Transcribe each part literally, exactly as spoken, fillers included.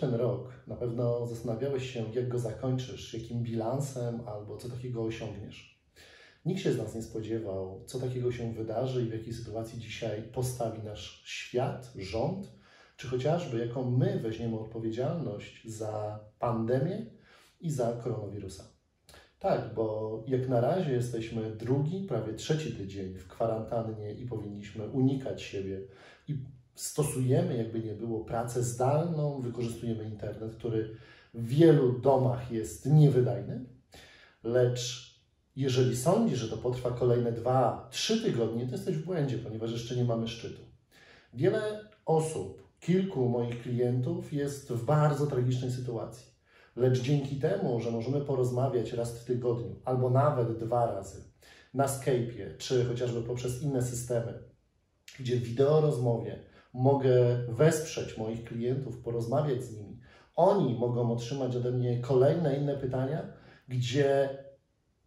ten rok, na pewno zastanawiałeś się, jak go zakończysz, jakim bilansem albo co takiego osiągniesz. Nikt się z nas nie spodziewał, co takiego się wydarzy i w jakiej sytuacji dzisiaj postawi nasz świat, rząd, czy chociażby jaką my weźmiemy odpowiedzialność za pandemię i za koronawirusa. Tak, bo jak na razie jesteśmy drugi, prawie trzeci tydzień w kwarantannie i powinniśmy unikać siebie i stosujemy, jakby nie było, pracę zdalną, wykorzystujemy internet, który w wielu domach jest niewydajny, lecz jeżeli sądzisz, że to potrwa kolejne dwa, trzy tygodnie, to jesteś w błędzie, ponieważ jeszcze nie mamy szczytu. Wiele osób, kilku moich klientów jest w bardzo tragicznej sytuacji, lecz dzięki temu, że możemy porozmawiać raz w tygodniu albo nawet dwa razy na Skype'ie, czy chociażby poprzez inne systemy, gdzie w wideo rozmowie mogę wesprzeć moich klientów, porozmawiać z nimi. Oni mogą otrzymać ode mnie kolejne inne pytania, gdzie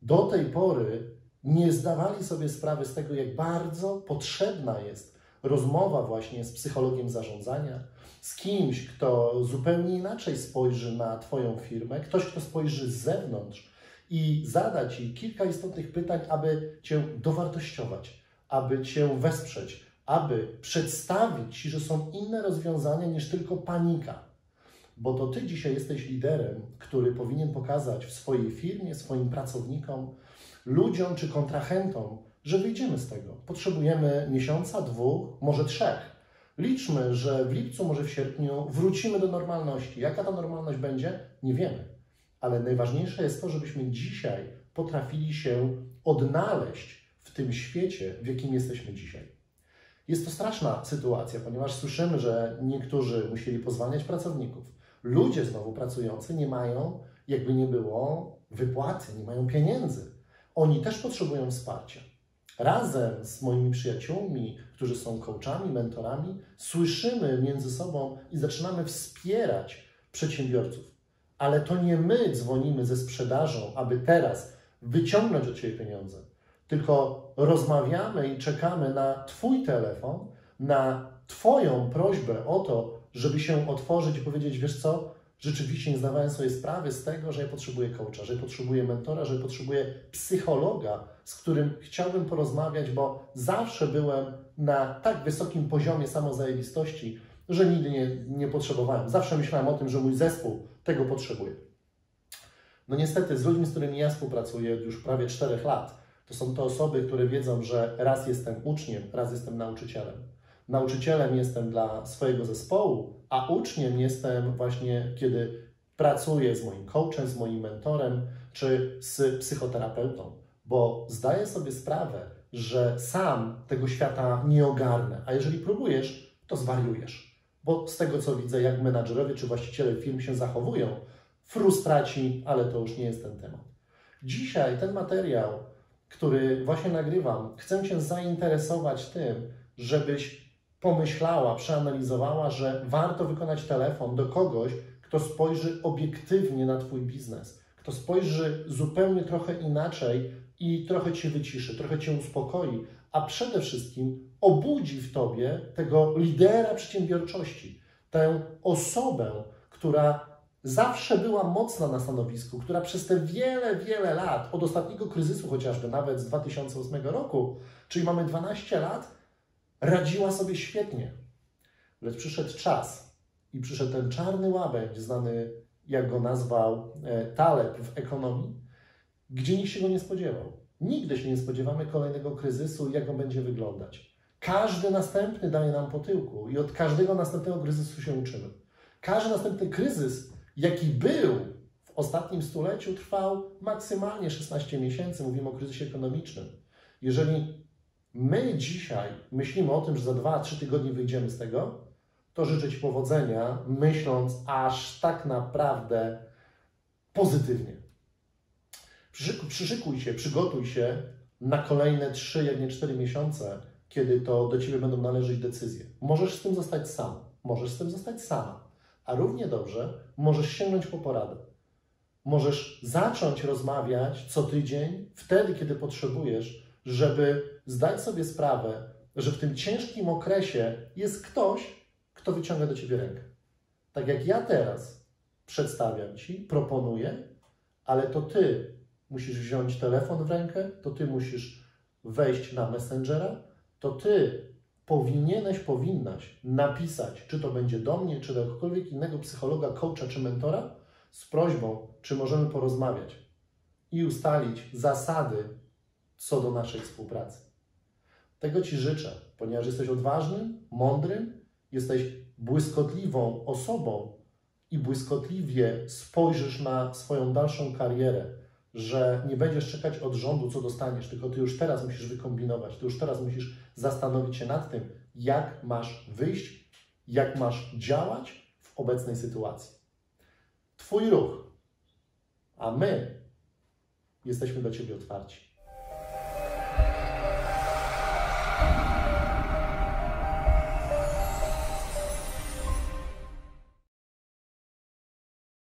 do tej pory nie zdawali sobie sprawy z tego, jak bardzo potrzebna jest rozmowa właśnie z psychologiem zarządzania, z kimś, kto zupełnie inaczej spojrzy na Twoją firmę, ktoś, kto spojrzy z zewnątrz i zada Ci kilka istotnych pytań, aby Cię dowartościować, aby Cię wesprzeć, aby przedstawić Ci, że są inne rozwiązania niż tylko panika. Bo to Ty dzisiaj jesteś liderem, który powinien pokazać w swojej firmie, swoim pracownikom, ludziom czy kontrahentom, że wyjdziemy z tego. Potrzebujemy miesiąca, dwóch, może trzech. Liczmy, że w lipcu, może w sierpniu wrócimy do normalności. Jaka ta normalność będzie? Nie wiemy. Ale najważniejsze jest to, żebyśmy dzisiaj potrafili się odnaleźć w tym świecie, w jakim jesteśmy dzisiaj. Jest to straszna sytuacja, ponieważ słyszymy, że niektórzy musieli pozwalniać pracowników. Ludzie znowu pracujący nie mają, jakby nie było, wypłaty, nie mają pieniędzy. Oni też potrzebują wsparcia. Razem z moimi przyjaciółmi, którzy są coachami, mentorami, słyszymy między sobą i zaczynamy wspierać przedsiębiorców. Ale to nie my dzwonimy ze sprzedażą, aby teraz wyciągnąć od Ciebie pieniądze. Tylko rozmawiamy i czekamy na Twój telefon, na Twoją prośbę o to, żeby się otworzyć i powiedzieć, wiesz co, rzeczywiście nie zdawałem sobie sprawy z tego, że ja potrzebuję coacha, że ja potrzebuję mentora, że ja potrzebuję psychologa, z którym chciałbym porozmawiać, bo zawsze byłem na tak wysokim poziomie samozajebistości, że nigdy nie, nie potrzebowałem. Zawsze myślałem o tym, że mój zespół tego potrzebuje. No niestety z ludźmi, z którymi ja współpracuję już prawie czterech lat, to są to osoby, które wiedzą, że raz jestem uczniem, raz jestem nauczycielem. Nauczycielem jestem dla swojego zespołu, a uczniem jestem właśnie, kiedy pracuję z moim coachem, z moim mentorem, czy z psychoterapeutą, bo zdaję sobie sprawę, że sam tego świata nie ogarnę, a jeżeli próbujesz, to zwariujesz. Bo z tego, co widzę, jak menadżerowie czy właściciele firm się zachowują, frustraci, ale to już nie jest ten temat. Dzisiaj ten materiał, który właśnie nagrywam, chcę Cię zainteresować tym, żebyś pomyślała, przeanalizowała, że warto wykonać telefon do kogoś, kto spojrzy obiektywnie na Twój biznes, kto spojrzy zupełnie trochę inaczej i trochę Cię wyciszy, trochę Cię uspokoi, a przede wszystkim obudzi w Tobie tego lidera przedsiębiorczości, tę osobę, która zawsze była mocna na stanowisku, która przez te wiele, wiele lat, od ostatniego kryzysu chociażby, nawet z dwa tysiące ósmego roku, czyli mamy dwanaście lat, radziła sobie świetnie. Lecz przyszedł czas i przyszedł ten czarny łabędź, znany, jak go nazwał Taleb w ekonomii, gdzie nikt się go nie spodziewał. Nigdy się nie spodziewamy kolejnego kryzysu i jak on będzie wyglądać. Każdy następny daje nam po tyłku i od każdego następnego kryzysu się uczymy. Każdy następny kryzys, jaki był w ostatnim stuleciu, trwał maksymalnie szesnaście miesięcy, mówimy o kryzysie ekonomicznym. Jeżeli my dzisiaj myślimy o tym, że za dwa, trzy tygodnie wyjdziemy z tego, to życzę Ci powodzenia, myśląc aż tak naprawdę pozytywnie. Przyszykuj, przyszykuj się, przygotuj się na kolejne trzy, jak nie cztery miesiące, kiedy to do Ciebie będą należeć decyzje. Możesz z tym zostać sam, możesz z tym zostać sama. A równie dobrze możesz sięgnąć po poradę. Możesz zacząć rozmawiać co tydzień, wtedy, kiedy potrzebujesz, żeby zdać sobie sprawę, że w tym ciężkim okresie jest ktoś, kto wyciąga do Ciebie rękę. tak jak ja teraz przedstawiam Ci, proponuję, ale to Ty musisz wziąć telefon w rękę, to Ty musisz wejść na Messengera, to Ty powinieneś, powinnaś napisać, czy to będzie do mnie, czy do jakiegokolwiek innego psychologa, coacha czy mentora, z prośbą, czy możemy porozmawiać i ustalić zasady co do naszej współpracy. Tego Ci życzę, ponieważ jesteś odważnym, mądrym, jesteś błyskotliwą osobą i błyskotliwie spojrzysz na swoją dalszą karierę, że nie będziesz czekać od rządu, co dostaniesz, tylko Ty już teraz musisz wykombinować, Ty już teraz musisz zastanowić się nad tym, jak masz wyjść, jak masz działać w obecnej sytuacji. Twój ruch, a my jesteśmy dla Ciebie otwarci.